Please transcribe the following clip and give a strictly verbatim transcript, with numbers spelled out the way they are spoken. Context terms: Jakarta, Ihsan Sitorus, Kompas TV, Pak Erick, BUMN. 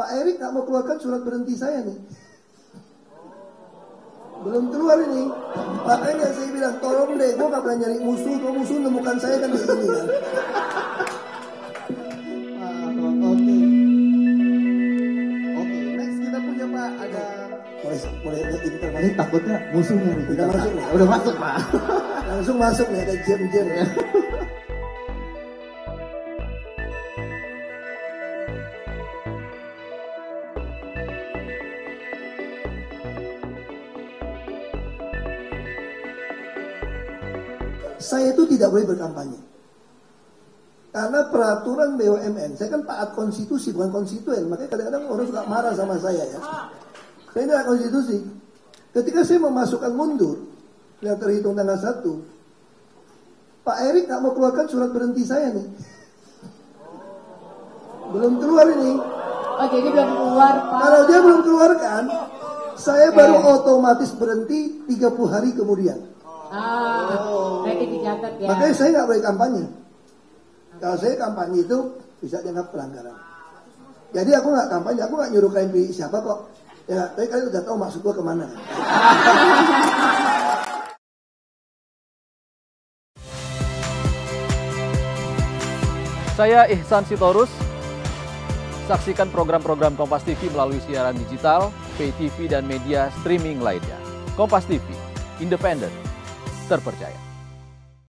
Pak Erick nggak mau keluarkan surat berhenti saya nih. Belum keluar ini. Makanya saya bilang, tolong deh, gue gak pernah nyari musuh, kalau musuh nemukan saya kan kayak gini kan. Ah, oke. Oke, next kita punya Pak, ada... Boleh, boleh, ini takutnya musuh nyari. Udah masuk nih. Udah masuk, Pak. Langsung masuk nih, ada jam-jam ya. Saya itu tidak boleh berkampanye. Karena peraturan B U M N, saya kan taat konstitusi, bukan konstituen. Makanya kadang-kadang orang suka marah sama saya ya. Saya tidak konstitusi. Ketika saya memasukkan mundur, yang terhitung tanggal satu, Pak Erick nggak mau keluarkan surat berhenti saya nih. Belum keluar ini. Oke, ini belum keluar, Pak. Kalau dia belum keluarkan, saya baru eh. otomatis berhenti tiga puluh hari kemudian. Ah, oh. Dicatat, ya. Makanya saya nggak boleh kampanye. Kalau saya kampanye itu bisa dianggap pelanggaran. Jadi aku nggak kampanye, aku nggak nyuruh kalian pilih siapa kok. Ya, tapi kalian udah tahu maksud gua kemana. Saya Ihsan Sitorus. Saksikan program-program Kompas T V melalui siaran digital, pay T V dan media streaming lainnya. Kompas T V, independen, terpercaya.